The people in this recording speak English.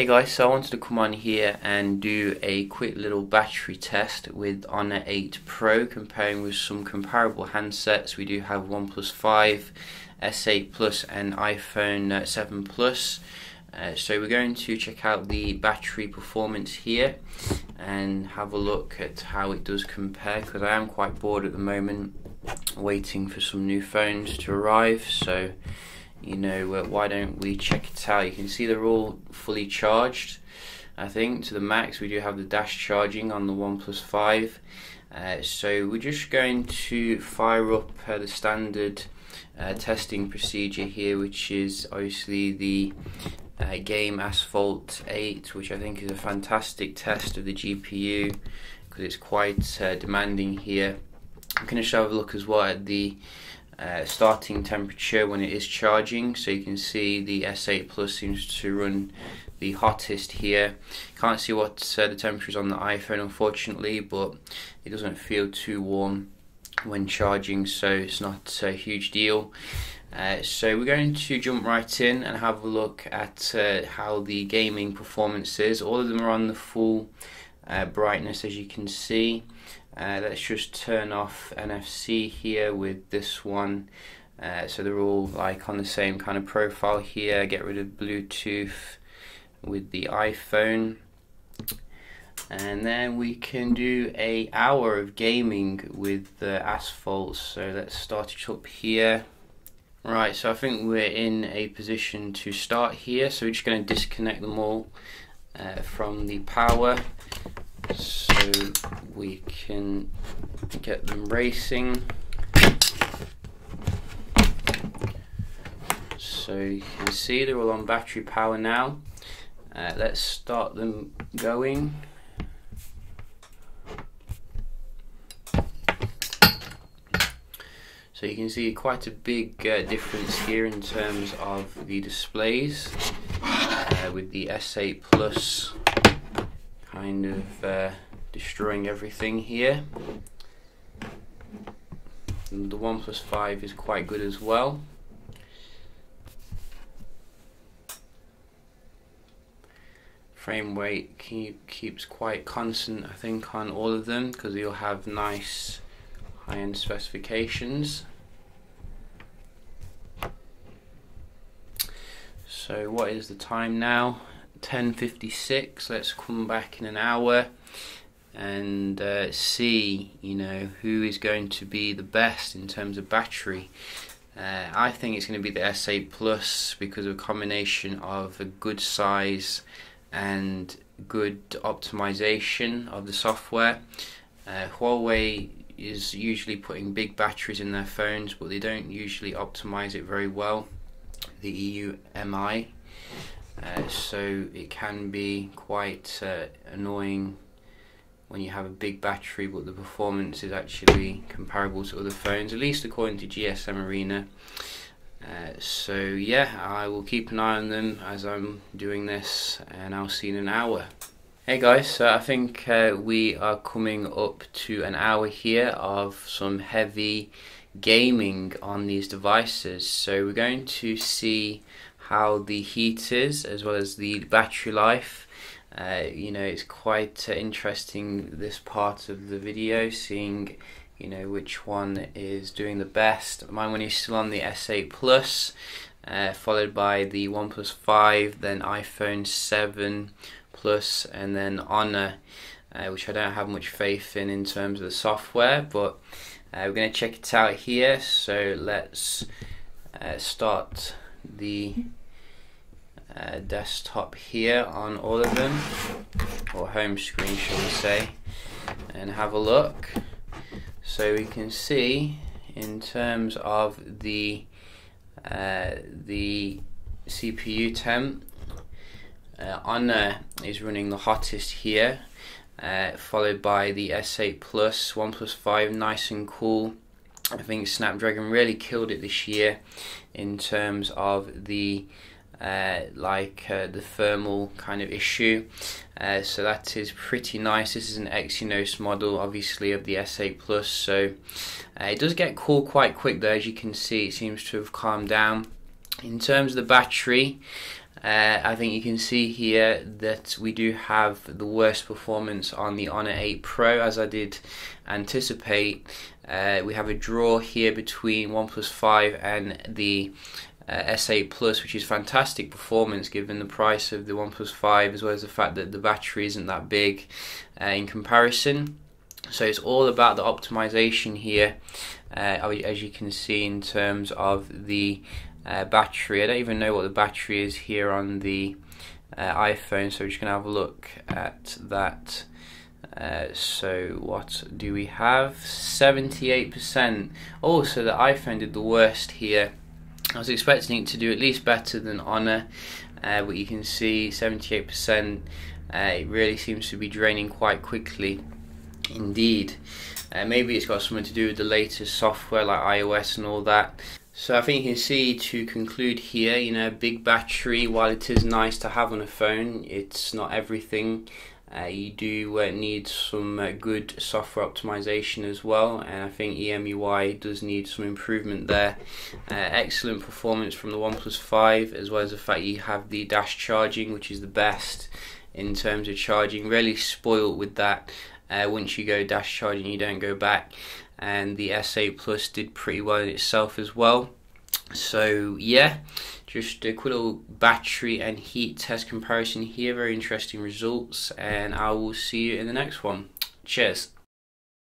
Hey guys, so I wanted to come on here and do a quick little battery test with Honor 8 Pro, comparing with some comparable handsets. We do have OnePlus 5, S8 Plus and iPhone 7 Plus. So we're going to check out the battery performance here and have a look at how it does compare, because I am quite bored at the moment waiting for some new phones to arrive. So why don't we check it out. You can see they're all fully charged, I think, to the max. We do have the dash charging on the OnePlus 5. So we're just going to fire up the standard testing procedure here, which is obviously the game Asphalt 8, which I think is a fantastic test of the GPU because it's quite demanding here. I'm going to have a look as well at the starting temperature when it is charging, so you can see the S8 Plus seems to run the hottest here. Can't see what the temperature is on the iPhone, unfortunately, but it doesn't feel too warm when charging, so it's not a huge deal. So we're going to jump right in and have a look at how the gaming performance is. All of them are on the full brightness, as you can see. Let's just turn off NFC here with this one, so they're all like on the same kind of profile here. Get rid of Bluetooth with the iPhone, and then we can do an hour of gaming with the Asphalt. So let's start it up here. Right, so I think we're in a position to start here, so we're just going to disconnect them all from the power so we can get them racing. So you can see they're all on battery power now. Let's start them going. So you can see quite a big difference here in terms of the displays, with the S8 Plus kind of destroying everything here. And the OnePlus 5 is quite good as well. Frame rate keeps quite constant, I think, on all of them, because you'll have nice high-end specifications. So what is the time now? 10:56. Let's come back in an hour and see who is going to be the best in terms of battery. I think it's going to be the S8 Plus because of a combination of a good size and good optimization of the software. Huawei is usually putting big batteries in their phones, but they don't usually optimize it very well, the EMUI. So it can be quite annoying when you have a big battery, but the performance is actually comparable to other phones, at least according to GSM Arena. So yeah, I will keep an eye on them as I'm doing this, and I'll see you in an hour. Hey guys, so I think we are coming up to an hour here of some heavy gaming on these devices. So we're going to see how the heat is, as well as the battery life. It's quite interesting, this part of the video, seeing which one is doing the best. Mine one is still on the S8 Plus, followed by the OnePlus 5, then iPhone 7 Plus, and then Honor, which I don't have much faith in terms of the software, but we're going to check it out here. So let's start the desktop here on all of them, or home screen shall we say, and have a look. So we can see in terms of the CPU temp, Honor is running the hottest here, followed by the S8 Plus, OnePlus 5 nice and cool. I think Snapdragon really killed it this year in terms of the the thermal kind of issue, so that is pretty nice. This is an Exynos model, obviously, of the S8 Plus, so it does get cool quite quick though. As you can see, it seems to have calmed down. In terms of the battery, I think you can see here that we do have the worst performance on the Honor 8 Pro, as I did anticipate. We have a draw here between OnePlus 5 and the S8 Plus, which is fantastic performance given the price of the OnePlus 5, as well as the fact that the battery isn't that big in comparison. So it's all about the optimization here, as you can see, in terms of the battery. I don't even know what the battery is here on the iPhone, so we're just going to have a look at that. So what do we have? 78%. Oh, so the iPhone did the worst here. I was expecting it to do at least better than Honor, but you can see 78%. It really seems to be draining quite quickly indeed. Maybe it's got something to do with the latest software like iOS and all that. So I think you can see, to conclude here, you know, big battery, while it is nice to have on a phone, it's not everything. You do need some good software optimization as well, and I think EMUI does need some improvement there. Excellent performance from the OnePlus 5, as well as the fact you have the dash charging, which is the best in terms of charging. Really spoiled with that. Once you go dash charging, you don't go back. And the S8 Plus did pretty well in itself as well. So yeah, just a quick little battery and heat test comparison here. Very interesting results, and I will see you in the next one. Cheers.